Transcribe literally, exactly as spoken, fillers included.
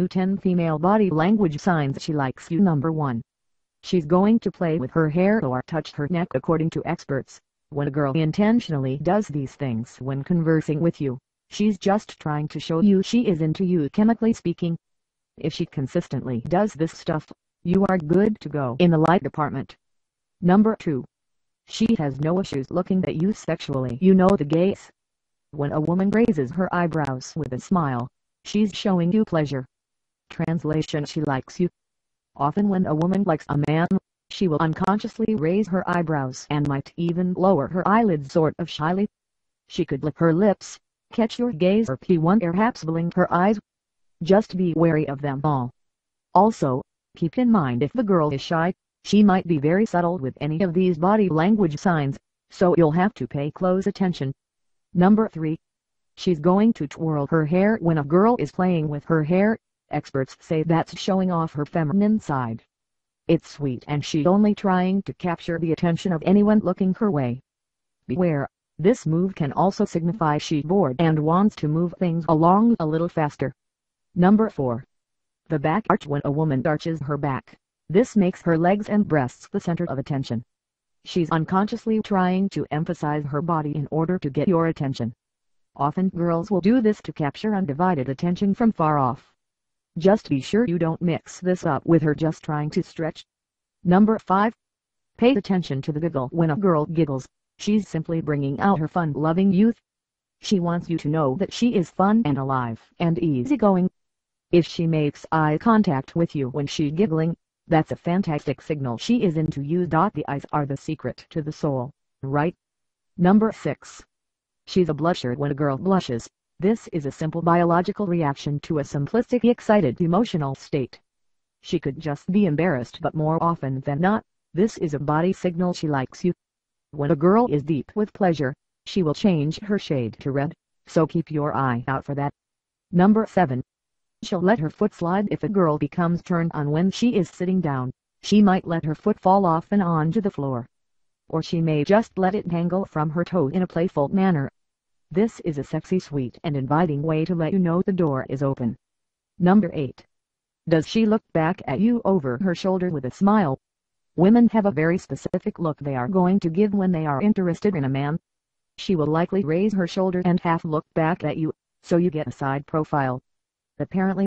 new ten female body language signs she likes you. Number one. She's going to play with her hair or touch her neck. According to experts, when a girl intentionally does these things when conversing with you, she's just trying to show you she is into you, chemically speaking. If she consistently does this stuff, you are good to go in the light department. Number two. She has no issues looking at you sexually. You know the gaze. When a woman raises her eyebrows with a smile, she's showing you pleasure. Translation: she likes you. Often when a woman likes a man, she will unconsciously raise her eyebrows and might even lower her eyelids sort of shyly. She could lick her lips, catch your gaze, or perhaps blink her eyes. Just be wary of them all. Also, keep in mind, if the girl is shy, she might be very subtle with any of these body language signs, so you'll have to pay close attention. Number three. She's going to twirl her hair. When a girl is playing with her hair, experts say that's showing off her feminine side. It's sweet and she's only trying to capture the attention of anyone looking her way. Beware, this move can also signify she's bored and wants to move things along a little faster. Number four. The back arch. When a woman arches her back, this makes her legs and breasts the center of attention. She's unconsciously trying to emphasize her body in order to get your attention. Often girls will do this to capture undivided attention from far off. Just be sure you don't mix this up with her just trying to stretch. Number five. Pay attention to the giggle. When a girl giggles, she's simply bringing out her fun-loving youth. She wants you to know that she is fun and alive and easygoing. If she makes eye contact with you when she's giggling, that's a fantastic signal she is into you. The eyes are the secret to the soul, right? Number six. She's a blusher. When a girl blushes, this is a simple biological reaction to a simplistic excited emotional state. She could just be embarrassed, but more often than not, this is a body signal she likes you. When a girl is deep with pleasure, she will change her shade to red, so keep your eye out for that. Number seven. She'll let her foot slide. If a girl becomes turned on when she is sitting down, she might let her foot fall off and onto the floor. Or she may just let it dangle from her toe in a playful manner. This is a sexy, sweet, and inviting way to let you know the door is open. Number eight. Does she look back at you over her shoulder with a smile? Women have a very specific look they are going to give when they are interested in a man. She will likely raise her shoulder and half look back at you, so you get a side profile. Apparently